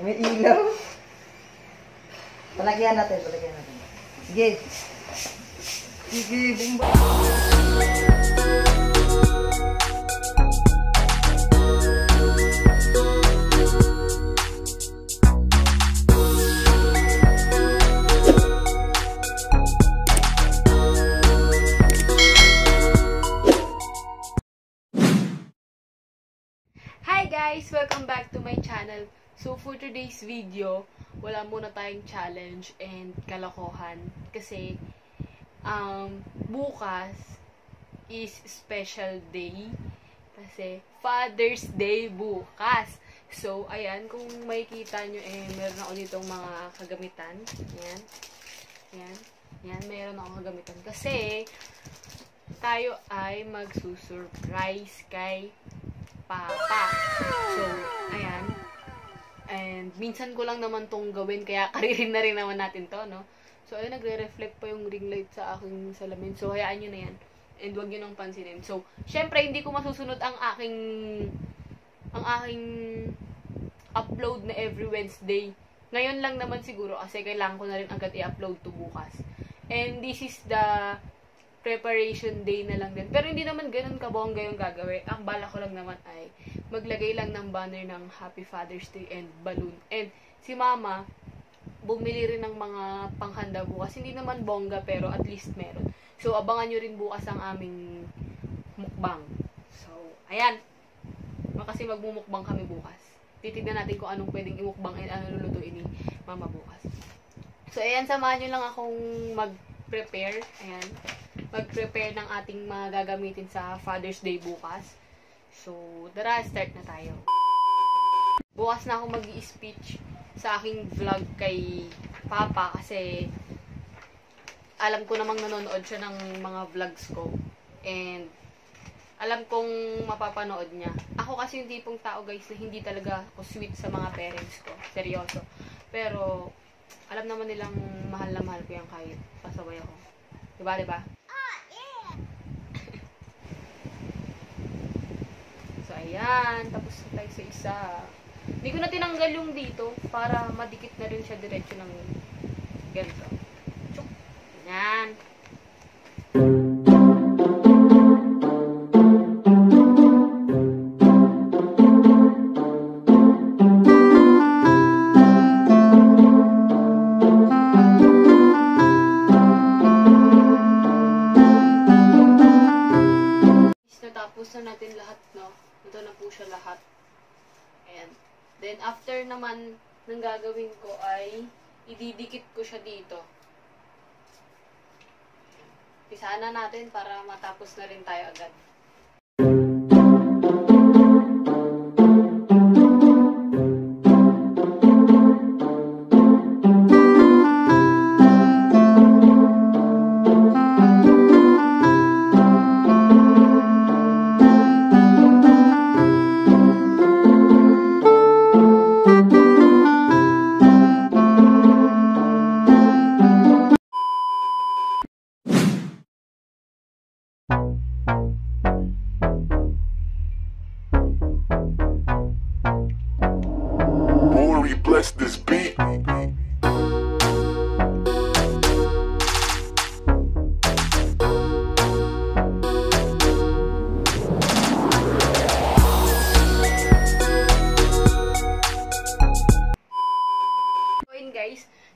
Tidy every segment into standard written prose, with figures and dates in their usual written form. May ilaw. Palagyan natin, palagyan natin. Sige. Sige, bingbang. Guys, welcome back to my channel. So for today's video, wala muna tayong challenge and kalokohan kasi bukas is special day kasi Father's Day bukas. So ayan, kung makikita nyo eh meron ako nitong mga kagamitan. Ayan. Ayan. Ayan, meron akong kagamitan kasi tayo ay magsusurprise kay Papa. So, ayan. And, minsan ko lang naman tong gawin, kaya karirin na rin naman natin to, no? So, ayun, nagre-reflect pa yung ring light sa aking salamin. So, hayaan nyo na yan. And, wag nyo nang pansinin. So, syempre, hindi ko masusunod ang aking upload na every Wednesday. Ngayon lang naman siguro, kasi kailangan ko na rin agad i-upload to bukas. And, this is the preparation day na lang din. Pero hindi naman ganun kabongga yung gagawin. Ang bala ko lang naman ay maglagay lang ng banner ng Happy Father's Day and balloon. And si Mama, bumili rin ng mga panghanda bukas. Hindi naman bongga pero at least meron. So, abangan nyo rin bukas ang aming mukbang. So, ayan. Kasi magmumukbang kami bukas. Titignan natin kung anong pwedeng imukbang and anong lulutuin ni Mama bukas. So, ayan. Samahan nyo lang akong mag-prepare. Ayan. Mag-prepare ng ating mga gagamitin sa Father's Day bukas. So, tara, start na tayo. Bukas na ako mag-i-speech sa aking vlog kay Papa kasi alam ko namang nanonood siya ng mga vlogs ko. And alam kong mapapanood niya. Ako kasi yung tipong tao, guys, na hindi talaga ako sweet sa mga parents ko. Seryoso. Pero alam naman nilang mahal na mahal ko yan kahit pasaway ako. Diba, diba? So, ayan. Tapos na tayo sa isa. Hindi ko na tinanggal yung dito para madikit na rin siya diretso ng ganito. Tsuk! Ayan. Natapos na natin lahat, no? Ito na po siya lahat. Ayan. Then, after naman, nang gagawin ko ay, ididikit ko siya dito. Pisahan na natin para matapos na rin tayo agad. Bless this beat. Guys,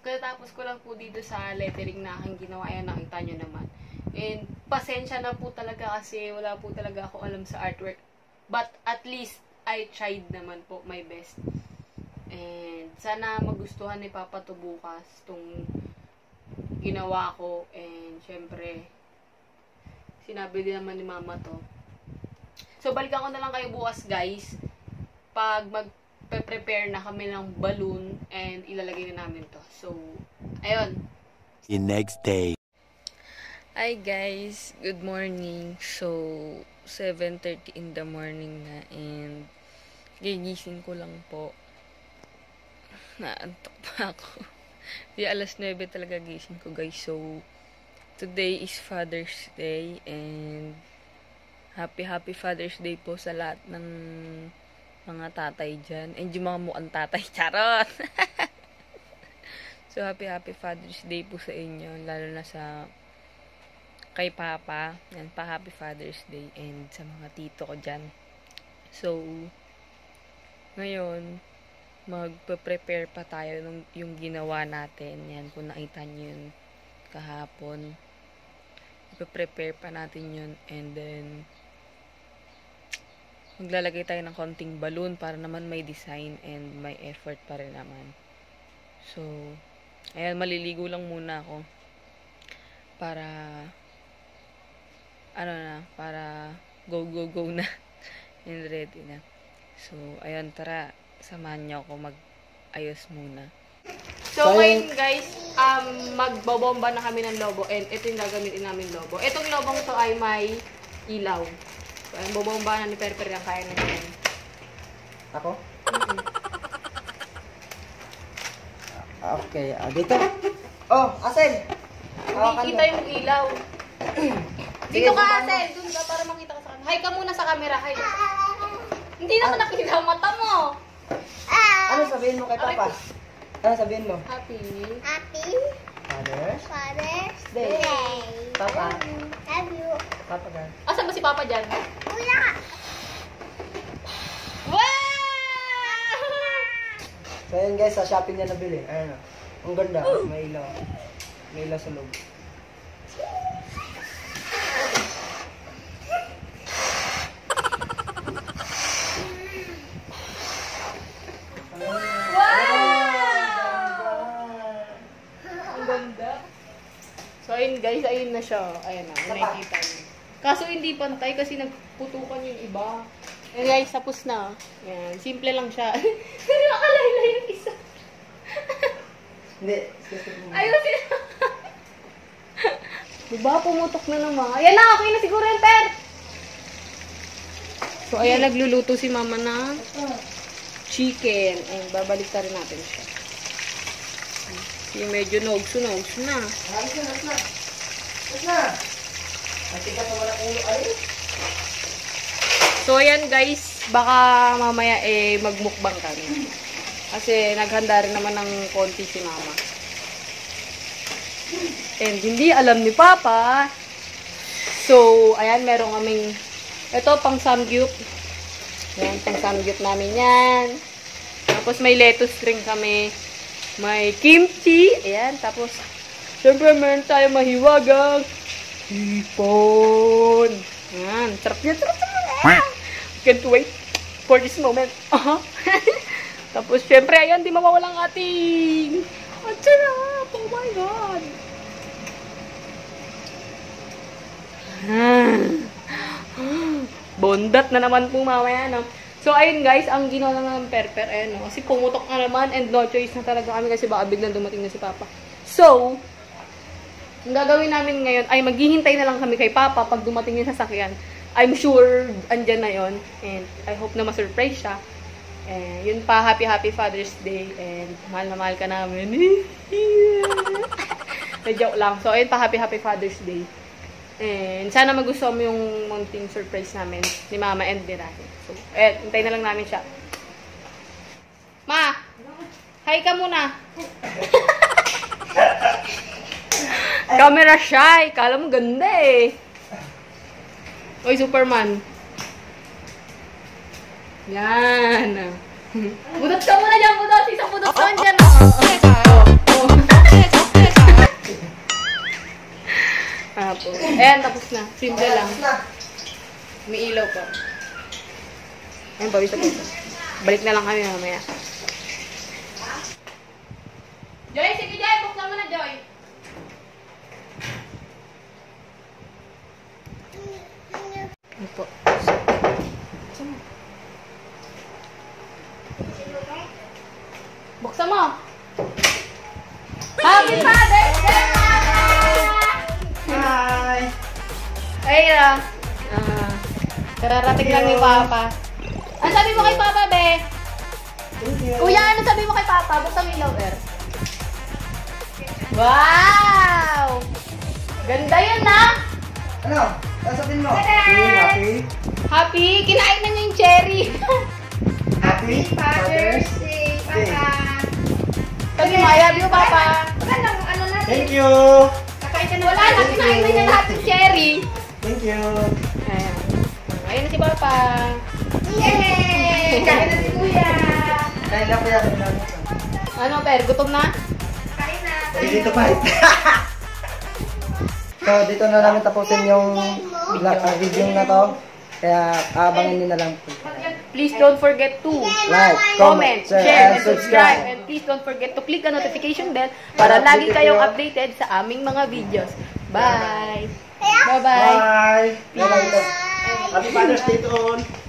katapos ko lang po dito sa lettering na aking ginawa. Ayan, nakita nyo naman. And pasensya na po talaga kasi wala po talaga ako alam sa artwork. But at least I tried naman po my best. And sana magustuhan ni Papa to bukas itong ginawa ko. And syempre, sinabi din naman ni Mama to. So, balikan ko na lang kayo bukas, guys. Pag mag-prepare na kami ng balloon and ilalagay na namin to. So, ayun. The next day. Hi, guys. Good morning. So, 7:30 in the morning na. And gigising ko lang po. Naantok pa ako. Di alas 9 talaga gising ko, guys. So, today is Father's Day and happy Father's Day po sa lahat ng mga tatay dyan. And yung mga muang tatay, charot! So, happy Father's Day po sa inyo. Lalo na sa kay Papa. Yan pa, happy Father's Day. And sa mga tito ko dyan. So, ngayon, magpe-prepare pa tayo ng yung ginawa natin. Yan, kung nakita nyo yun kahapon. Ipe-prepare pa natin yun. And then, maglalagay tayo ng konting balloon para naman may design and may effort pa rin naman. So, ayan, maliligo lang muna ako para ano na, para go na and ready na. So, ayan, tara, samahan niyo ako mag-ayos muna. So, ngayon guys, magbobomba na kami ng lobo and ito yung gagamitin namin lobo. Itong lobong to ay may ilaw. Ang bobomba na ni Perper yung kaya na yan. Ako? Okay, dito. Oh, Asel! Makikita yung ilaw. Dito ka, Asel! Doon ka para makita ka sa camera. Hi ka muna sa camera, hi. Hindi naman nakita ang mata mo. Ano sabihin mo kay Papa? Ano sabihin mo? Happy. Happy. Father's Day. Papa. Love you. Papa ka. Asan ba si Papa dyan? Wala! Wow! So yun guys, sa shopping niya nabili. Ayan o. Ang ganda. May ilaw. May ilaw sa loob. Guys, ayun na siya. Ayun na, nakikita niyo. Kaso hindi pantay kasi nagputukan yung iba. Ayan guys, tapos na. Ayan, simple lang siya. Nakalayla yung isa. Hindi. Ayun sila. Diba, pumutok na naman. Ayan na, okay na siguro yung Per. So, ayan, nagluluto si Mama na chicken. Ayan, babaliktarin natin siya. Yung medyo nogso na. So, ayan guys. Baka mamaya eh magmukbang kami. Kasi naghanda rin naman ng konti si Mama. And hindi alam ni Papa. So, ayan. Meron kaming ito, pang samgyup. Ayan, pang samgyup namin yan. Tapos may lettuce ring kami. May kimchi. Ayan. Tapos siyempre, meron tayo mahiwagang hipon. Ayan. Sarap niya. Can't wait for this moment. Tapos, siyempre, ayan, di mawawalang ating. Ang sarap. Oh my God. Bondat na naman po mamaya, no? So, ayun guys, ang ginawa naman ng Perper, ayan, no? Kasi pumutok na naman and no choice na talaga kami kasi baka biglang dumating na si Papa. So, ang gagawin namin ngayon ay maghihintay na lang kami kay Papa pag dumating yung sasakyan. I'm sure andyan na yon and I hope na ma-surprise siya. And yun pa, happy Father's Day and mahal na mahal ka namin. Na-joke lang. So, ayun pa, happy Father's Day. And sana magustuhan mo yung munting surprise namin ni Mama and ni Rani. So, eh, hintayin na lang namin siya. Ma! Hi ka muna! Camera shy! Kala mo ganda eh! Oy, Superman! Yan! Budot ka muna dyan! Budot! Isang budot ka dyan! Ayan, tapos na. Simple lang. May ilaw pa. Ayan, pawisa. Balik na lang kami mamaya. Joy, sige Joy! Buksan mo na, Joy! Opo. Buksan mo! Happy Father's Day! Hi! Ayun na. Kararating lang ni Papa. Ano sabi mo kay Papa, be? Kuya, ano sabi mo kay Papa? Buksan mo yung lower. Wow! Ganda yun, ha? Ano? Ano sabihin mo? Happy? Happy? Kinain na niya yung cherry. Happy Father's Day, Papa. Kasi Maya, biyo, Papa. Wala nang ano natin. Thank you. Kakaitan wala lang. Kinain na niya lahat ng cherry. Thank you. Ayan. Ayan na si Papa. Yay! Kain na si Kuya. Kain na, Kuya. Ano, Per? Gutom na? Kain na. Kain dito pa. So, dito na namin tapusin yung video na to. Kaya abangin nyo na lang po. Please don't forget to like, comment, share, and subscribe. And please don't forget to click the notification bell para lagi kayong updated sa aming mga videos. Bye! Bye-bye! Bye! Happy Father's Day to all!